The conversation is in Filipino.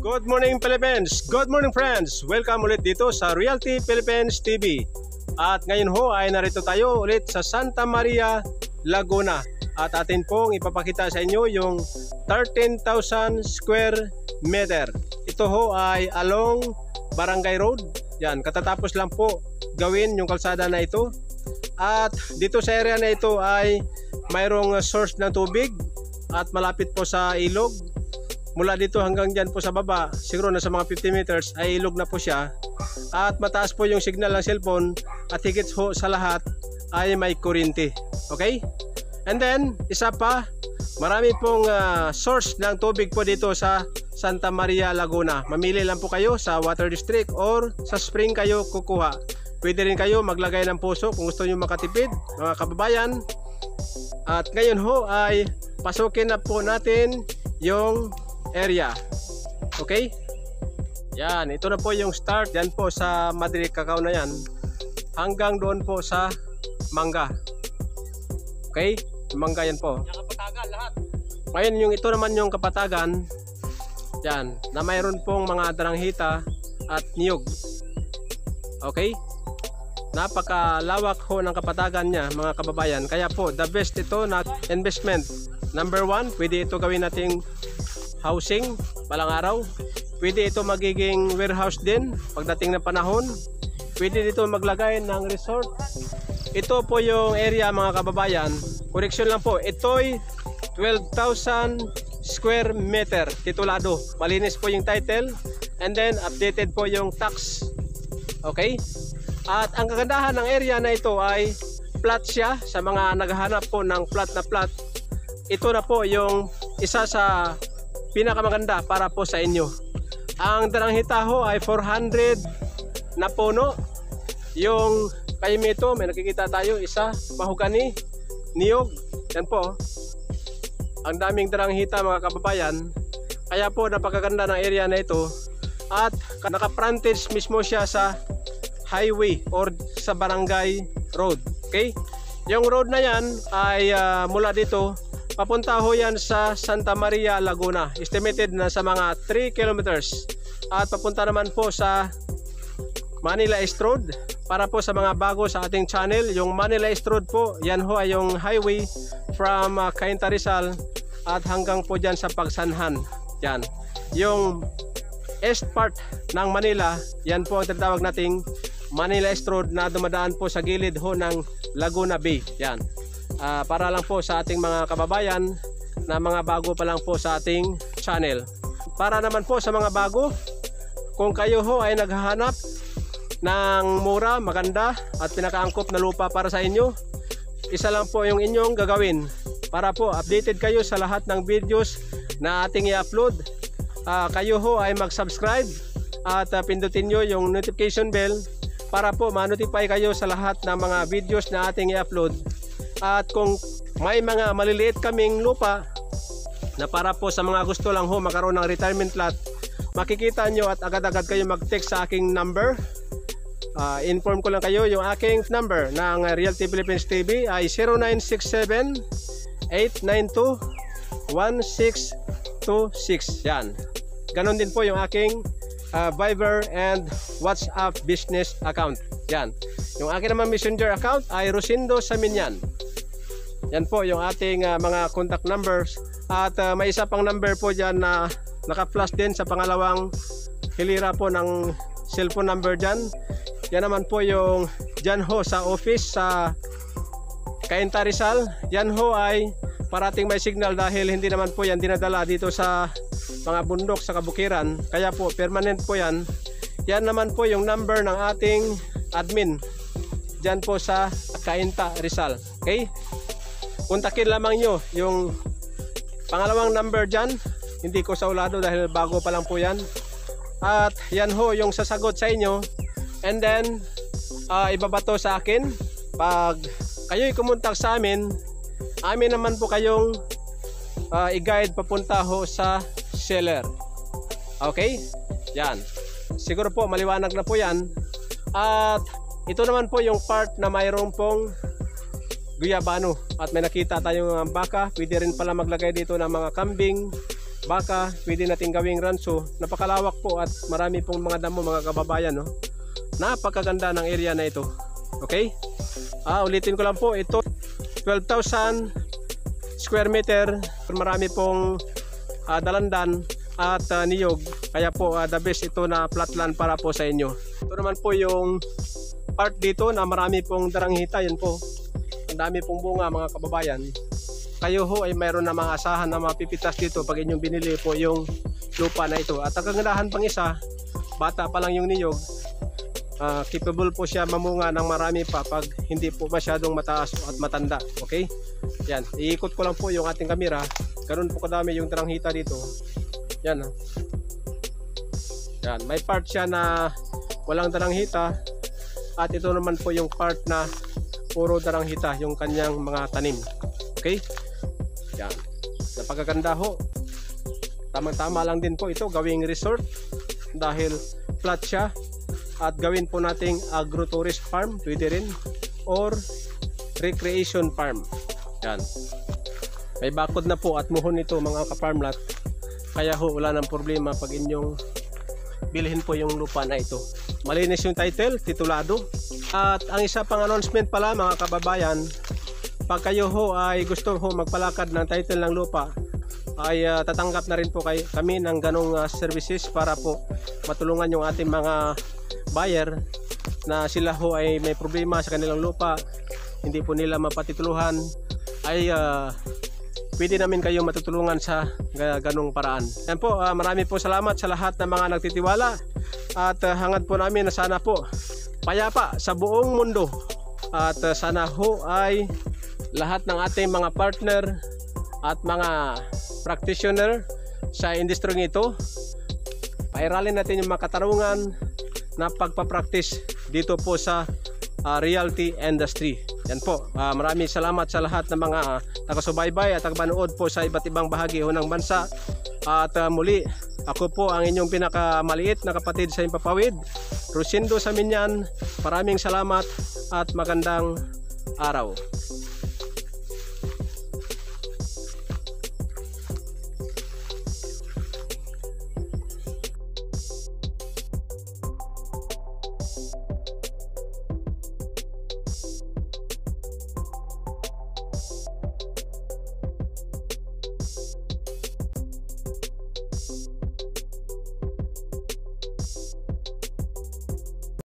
Good morning Philippines! Good morning friends! Welcome ulit dito sa Realty Philippines TV. At ngayon ho ay narito tayo ulit sa Santa Maria, Laguna. At atin pong ipapakita sa inyo yung 13,000 square meter. Ito ho ay along Barangay Road. Yan, katatapos lang po gawin yung kalsada na ito. At dito sa area na ito ay mayroong source ng tubig at malapit po sa ilog. Mula dito hanggang dyan po sa baba, siguro na sa mga 50 meters ay ilog na po siya. At mataas po yung signal ng cellphone at higit ho sa lahat ay may kuryente. Okay? And then, isa pa, marami pong source ng tubig po dito sa Santa Maria, Laguna. Mamili lang po kayo sa water district or sa spring kayo kukuha. Pwede rin kayo maglagay ng puso kung gusto nyo makatipid, mga kababayan. At ngayon ho ay pasukin na po natin yung area. Okay? Yan, ito na po yung start. Yan po sa Madrid Cacao na yan. Hanggang doon po sa mangga. Okay? Mangga yan po. Yung kapatagan lahat. Ngayon yung ito naman yung kapatagan. Yan, na mayroon pong mga daranghita at niyog. Okay? Napakalawak ho ng kapatagan niya, mga kababayan. Kaya po, the best ito na investment. Number one, pwede ito gawin nating housing, balang araw. Pwede ito magiging warehouse din pagdating ng panahon. Pwede dito maglagay ng resort. Ito po yung area, mga kababayan. Correction lang po, ito'y 12,000 square meter titulado. Malinis po yung title and then updated po yung tax. Okay? At ang kagandahan ng area na ito ay flat siya sa mga naghahanap po ng flat na flat. Ito na po yung isa sa pinakamaganda para po sa inyo. Ang daranghita ho ay 400 na puno. Yung kaimito, may nakikita tayo isa, mahugani, niyog, yan po. Ang daming daranghita, mga kababayan. Kaya po napakaganda ng area na ito. At naka-frontage mismo siya sa highway or sa barangay road. Okay? Yung road na yan ay mula dito papunta ho yan sa Santa Maria, Laguna. Estimated na sa mga 3 kilometers. At papunta naman po sa Manila East Road. Para po sa mga bago sa ating channel, yung Manila East Road po, yan ho ay yung highway from Cainta, Rizal at hanggang po dyan sa Pagsanhan. Yan. Yung east part ng Manila, yan po ang tinatawag nating Manila East Road na dumadaan po sa gilid ho ng Laguna Bay. Yan. Para lang po sa ating mga kababayan na mga bago pa lang po sa ating channel. Para naman po sa mga bago, kung kayo ho ay naghahanap ng mura, maganda at pinakaangkop na lupa para sa inyo, isa lang po yung inyong gagawin para po updated kayo sa lahat ng videos na ating i-upload. Kayo ho ay mag-subscribe at pindutin nyo yung notification bell para po ma-notify kayo sa lahat ng mga videos na ating i-upload. At kung may mga maliliit kaming lupa na para po sa mga gusto lang ho makaroon ng retirement lot, makikita nyo at agad-agad kayo mag-text sa aking number. Inform ko lang kayo yung aking number ng Realty Philippines TV ay 0967-892-1626. Yan. Ganon din po yung aking Viber and WhatsApp business account. Yan. Yung aking naman messenger account ay Rosindo Saminyan. Yan po yung ating mga contact numbers. At may isa pang number po dyan na naka-flash din sa pangalawang hilira po ng cellphone number dyan. Yan naman po yung dyan ho sa office sa Cainta, Rizal. Yan ho ay parating may signal dahil hindi naman po yan dinadala dito sa mga bundok sa kabukiran. Kaya po permanent po yan. Yan naman po yung number ng ating admin dyan po sa Cainta, Rizal. Okay? Kontakin lamang nyo yung pangalawang number dyan. Hindi ko saulado dahil bago pa lang po yan. At yan ho yung sasagot sa inyo. And then ibabato sa akin. Pag kayo'y kumontak sa amin, amin naman po kayong i-guide papunta ho sa seller. Okay? Yan. Siguro po maliwanag na po yan. At ito naman po yung part na mayroon pong guyabano at may nakita tayong mga baka. Pwede rin pala maglagay dito ng mga kambing, baka pwede natin gawing rancho. Napakalawak po at marami pong mga damo mga kababayan, no? Napakaganda ng area na ito. Okay? Ulitin ko lang po, ito 12,000 square meter. Marami pong dalandan at niyog. Kaya po the best ito na flatland para po sa inyo. Ito naman po yung part dito na marami pong daranghita. Yan po, ang dami pong bunga mga kababayan. Kayo ho ay mayroon na mga asahan na mapipitas dito pag inyong binili po yung lupa na ito. At ang kagandahan pang isa, bata pa lang yung niyog, capable po siya mamunga ng marami pa pag hindi po masyadong mataas at matanda. Okay? Yan, iikot ko lang po yung ating kamera. Ganun po kadami yung daranghita dito. Yan. Yan, may part siya na walang daranghita at ito naman po yung part na puro daranghita yung kanyang mga tanim. Okay? Yan. Napakaganda ho. Tamang-tama lang din po ito gawing resort dahil flat siya. At gawin po nating agro-tourist farm, pwede rin, or recreation farm. Yan. May bakod na po at muhon ito mga ka-farmlat. Kaya ho, wala ng problema pag inyong bilhin po yung lupa na ito. Malinis yung title, titulado. At ang isa pang announcement pala mga kababayan, pag kayo ho ay gusto ho magpalakad ng title ng lupa, ay tatanggap na rin po kami ng ganong services para po matulungan yung ating mga buyer na sila ho ay may problema sa kanilang lupa, hindi po nila mapatituluhan, ay pwede namin kayo matutulungan sa ganung paraan. Yan po, marami po salamat sa lahat ng mga nagtitiwala at hangad po namin na sana po payapa sa buong mundo at sana ho ay lahat ng ating mga partner at mga practitioner sa industriyang ito pairalin natin yung mga katarungan na pagpapractice dito po sa realty industry. Yan po, maraming salamat sa lahat ng mga taga-subaybay at taga-banood po sa iba't ibang bahagi ng bansa. At muli, ako po ang inyong pinakamaliit na kapatid sa Impapawid, Rosindo Saminyan. Maraming salamat at magandang araw.